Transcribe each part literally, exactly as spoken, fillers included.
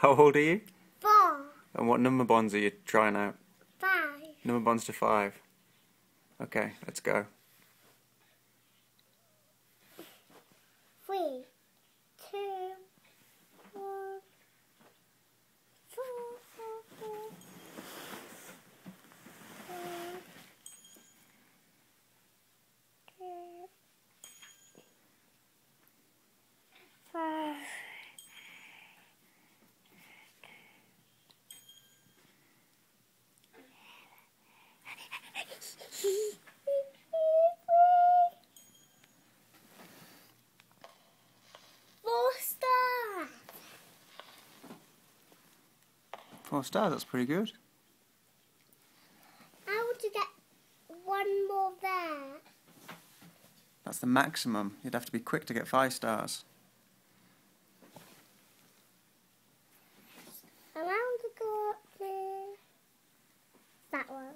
How old are you? Four. And what number bonds are you trying out? Five. Number bonds to five. Okay, let's go. Three, two, one, four, four, four, three, two, five, Four stars, that's pretty good. I want to get one more there. That's the maximum. You'd have to be quick to get five stars. And I want to go up to that one.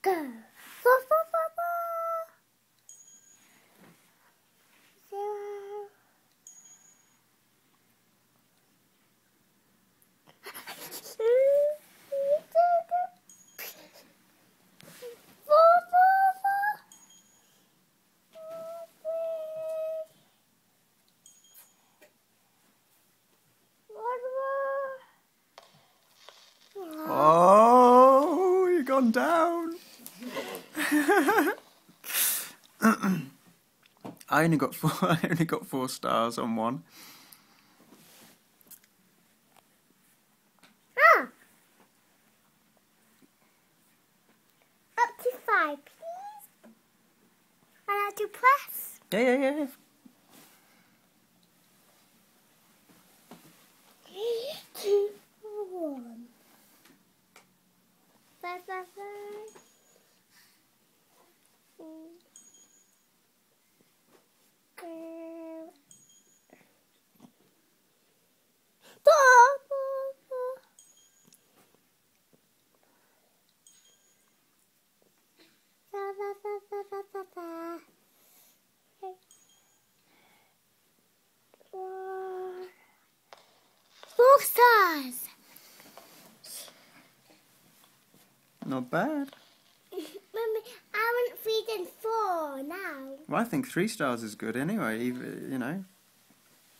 Go! Four, four, four, four! Oh, you've gone down. I only got four. I only got four stars on one. Ah, up to five, please. I have to press. Yeah, yeah, yeah. Three, two, one. Five, five, five. Four stars. Not bad. Mummy, I want three then four now. Well, I think three stars is good anyway, even, you know.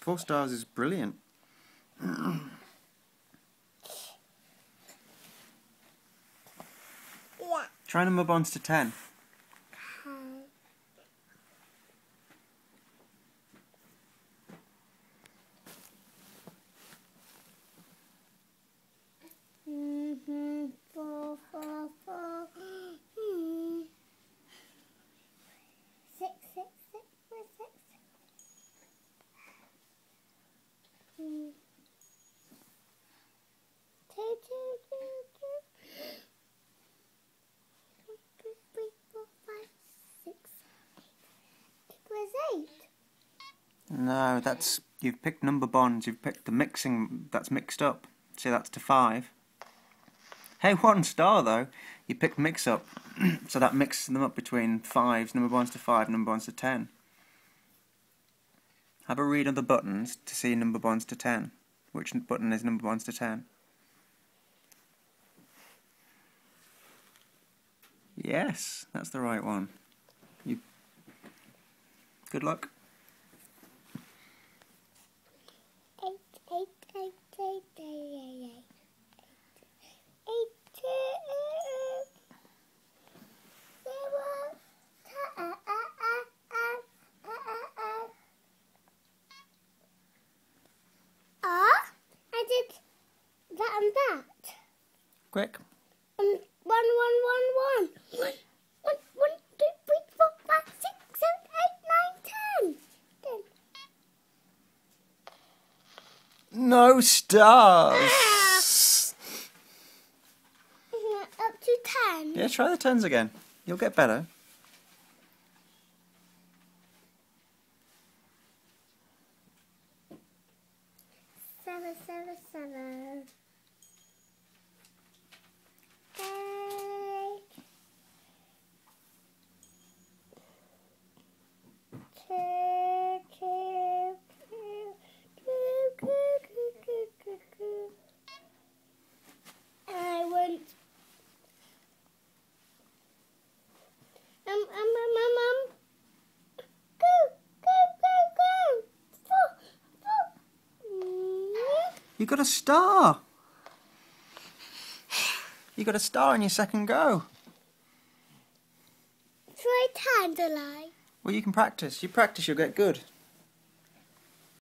Four stars is brilliant. Yeah. Try number bonds to ten. No, that's, you've picked number bonds, you've picked the mixing, that's mixed up. So that's to five. Hey, one star though, you picked mix up. So that mixes them up between fives, number bonds to five, number bonds to ten. Have a read of the buttons to see number bonds to ten. Which button is number bonds to ten? Yes, that's the right one. You. Good luck. Quick. Um, one, one, one, one. One, one, one, two, three, four, five, six, seven, eight, nine, ten. ten. No stars. Ah. Up to ten. Yeah, try the tens again. You'll get better. Seven, seven, seven. Two, two. You got a star. You got a star in your second go. Three times a lie. Well, you can practice. You practice, you'll get good.